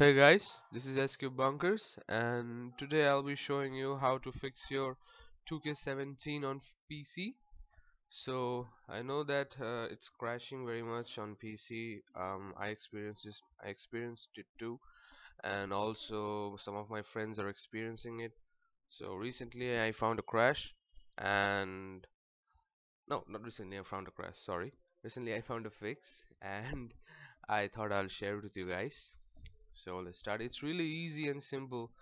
Hey guys, this is SQ Bunkers and today I'll be showing you how to fix your 2K17 on PC. So I know that it's crashing very much on PC. I experienced it too, and also some of my friends are experiencing it. So recently I found a crash, and no, not recently I found a crash, sorry. Recently I found a fix and I thought I'll share it with you guys. So let's start. It's really easy and simple,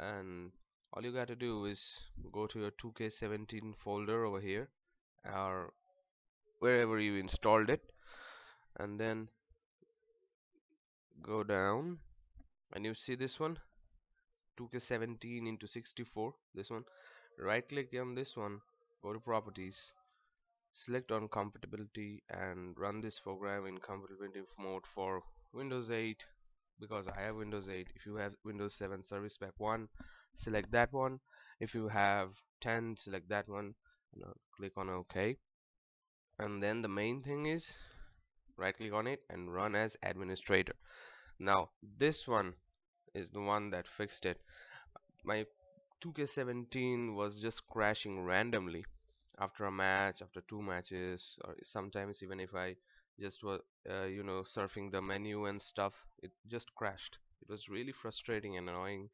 and all you got to do is go to your 2K17 folder over here or wherever you installed it, and then go down and you see this one, 2K17 into 64, this one. Right click on this one, go to properties, select on compatibility, and run this program in compatibility mode for Windows 8, because I have Windows 8. If you have Windows 7 Service Pack 1, select that one. If you have 10, select that one. Click on OK. And then the main thing is right click on it and run as administrator. Now this one is the one that fixed it. My 2K17 was just crashing randomly after a match, after 2 matches, or sometimes even if I just was surfing the menu and stuff, it just crashed. It was really frustrating and annoying.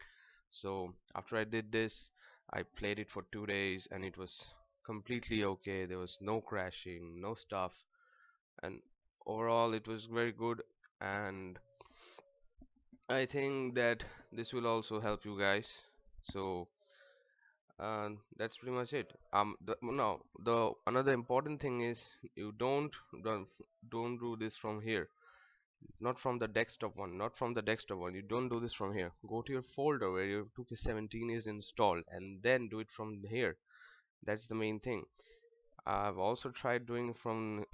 So after I did this, I played it for 2 days and it was completely okay. There was no crashing, no stuff, and overall it was very good. And I think that this will also help you guys. So that's pretty much it. Another important thing is you don't do this from here, not from the desktop one, you don't do this from here. Go to your folder where your 2K17 is installed and then do it from here. That's the main thing. I've also tried doing this one,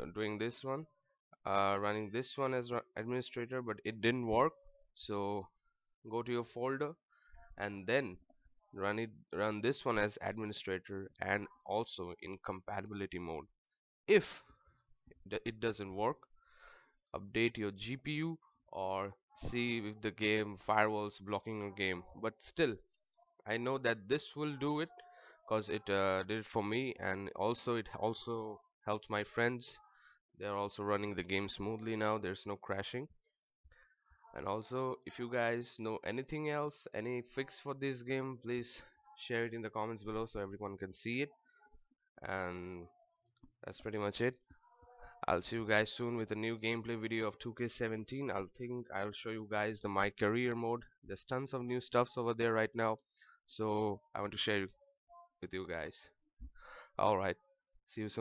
running this one as administrator, but it didn't work. So go to your folder and then run this one as administrator and also in compatibility mode. If it doesn't work, update your GPU or see if the game firewalls blocking your game. But still, I know that this will do it because it did it for me, and also it also helped my friends. They're also running the game smoothly now. There's no crashing. And also, if you guys know anything else, any fix for this game, please share it in the comments below so everyone can see it. And that's pretty much it. I'll see you guys soon with a new gameplay video of 2K17. I'll show you guys the My Career mode. There's tons of new stuffs over there right now, so I want to share it with you guys. Alright, see you soon.